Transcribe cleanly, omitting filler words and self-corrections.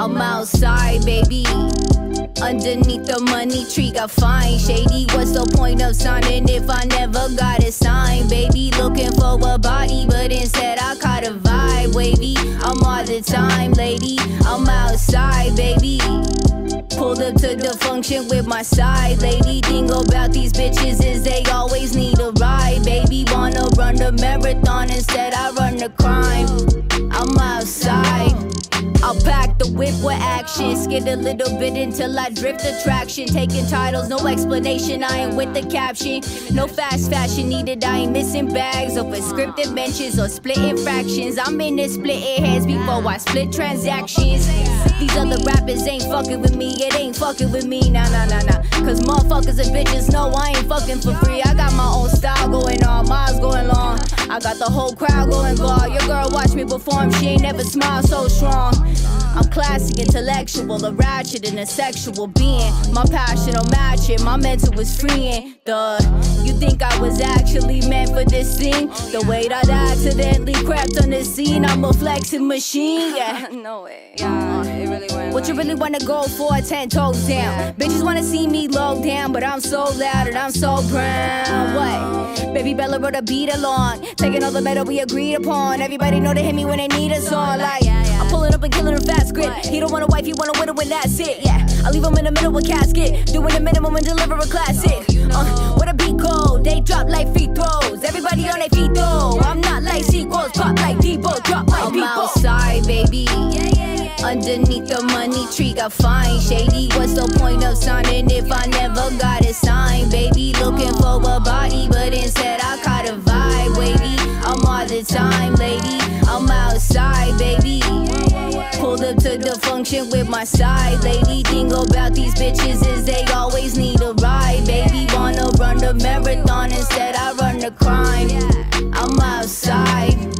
I'm outside, baby, underneath the money tree, got fine. Shady, what's the point of signing if I never got a sign? Baby, looking for a body, but instead I caught a vibe, wavy. I'm all the time, lady, I'm outside, baby. Pulled up to the function with my side, lady. Thing about these bitches is they always need a ride, baby. Wanna run the marathon, instead I run the crime. I'm outside, I'll pack the whip with action. Skid a little bit until I drift attraction. Taking titles, no explanation, I ain't with the caption. No fast fashion needed, I ain't missing bags over scripted mentions or splitting fractions. I'm in this splitting heads before I split transactions. These other rappers ain't fucking with me, it ain't fucking with me, nah, nah, nah, nah. Cause motherfuckers and bitches know I ain't fucking for free. I got my own style going on, miles going long. I got the whole crowd going guard. Your girl watched me perform, she ain't never smiled so strong. I'm classic, intellectual, a ratchet and a sexual being. My passion don't match it, my mental was freeing. Duh, you think I was actually meant for this thing? The way that I accidentally crapped on the scene, I'm a flexing machine, yeah. No way, yeah, it really went. What you really wanna go for, 10 toes down, yeah. Bitches wanna see me low down, but I'm so loud and I'm so brown. What? Baby Bella wrote a beat along, taking all the metal we agreed upon. Everybody know they hit me when they need us on, like, I'm pulling up and killing a fast grip. He don't want a wife, he want a widow, and that's it, yeah. I leave him in the middle of a casket, doing the minimum and deliver a classic. What a beat code, they drop like free throws. Everybody on their feet though, I'm not like sequels, pop like Debo, drop like people. I'm outside, baby, underneath the money tree, got fine. Shady, what's the point of signing if I never got a sign? Baby, looking for a body, but instead I caught a vibe, wavy. I'm all the time, lady, I'm outside, baby. Pulled up to the function with my side, lady. Thing about these bitches is they always need a ride, baby. Wanna run the marathon, instead I run the crime. I'm outside.